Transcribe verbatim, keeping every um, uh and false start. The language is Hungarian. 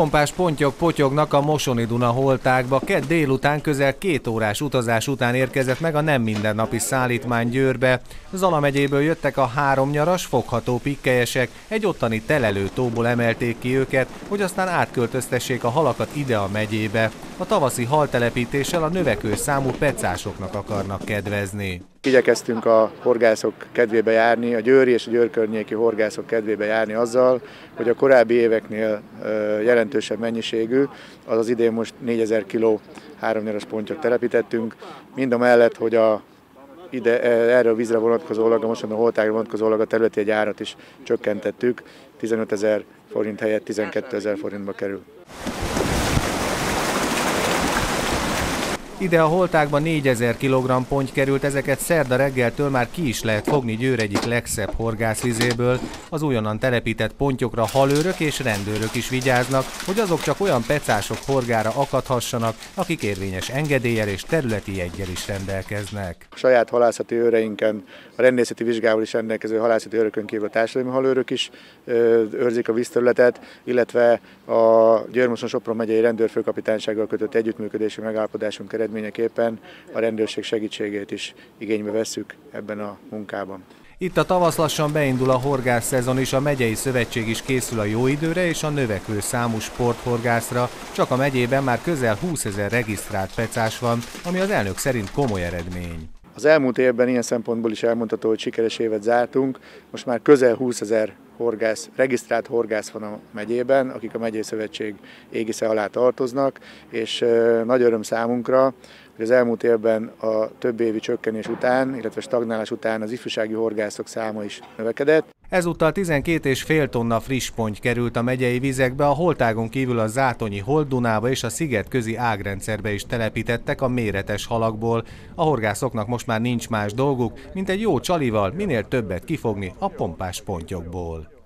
pompás pontyok potyognak a Mosoni-Duna holtákba. Kedd délután közel két órás utazás után érkezett meg a nem mindennapi szállítmány Győrbe. Zala megyéből jöttek a három nyaras, fogható pikkelyesek, egy ottani telelő tóból emelték ki őket, hogy aztán átköltöztessék a halakat ide a megyébe. A tavaszi haltelepítéssel a növekvő számú pecásoknak akarnak kedvezni. Igyekeztünk a horgászok kedvébe járni, a győri és a győr környéki horgászok kedvébe járni azzal, hogy a korábbi éveknél jelentősebb mennyiségű, azaz idén most négyezer kiló háromnyaras pontyot telepítettünk, mind a mellett, hogy a Ide, erre a vízre vonatkozólag, a mostani holtágra vonatkozólag a területi egy árat is csökkentettük, tizenötezer forint helyett tizenkétezer forintba kerül. Ide a holtákba négyezer kilogramm ponty került, ezeket szerda reggeltől már ki is lehet fogni Győr egyik legszebb horgászvizéből. Az újonnan telepített pontyokra halőrök és rendőrök is vigyáznak, hogy azok csak olyan pecások horgára akadhassanak, akik érvényes engedéllyel és területi jeggyel is rendelkeznek. A saját halászati őreinken, a rendészeti vizsgával is rendelkező halászati őrökön kívül a társadalmi halőrök is őrzik a vízterületet, illetve a Győr-Moson-Sopron megyei rendőrfőkapitánysággal kötött együttműködési megállapodásunk eredményében Eredményeképpen a rendőrség segítségét is igénybe vesszük ebben a munkában. Itt a tavasz lassan beindul a horgászszezon is, a megyei szövetség is készül a jó időre és a növekvő számú sporthorgászra. Csak a megyében már közel húszezer regisztrált pecás van, ami az elnök szerint komoly eredmény. Az elmúlt évben ilyen szempontból is elmondható, hogy sikeres évet zártunk, most már közel húszezer horgász, regisztrált horgász van a megyében, akik a megyei szövetség égisze alá tartoznak, és nagy öröm számunkra, hogy az elmúlt évben a több évi csökkenés után, illetve stagnálás után az ifjúsági horgászok száma is növekedett. Ezúttal tizenkét és fél tonna friss ponty került a megyei vizekbe, a holtágon kívül a zátonyi Holt-Dunába és a szigetközi ágrendszerbe is telepítettek a méretes halakból. A horgászoknak most már nincs más dolguk, mint egy jó csalival minél többet kifogni a pompás pontyokból.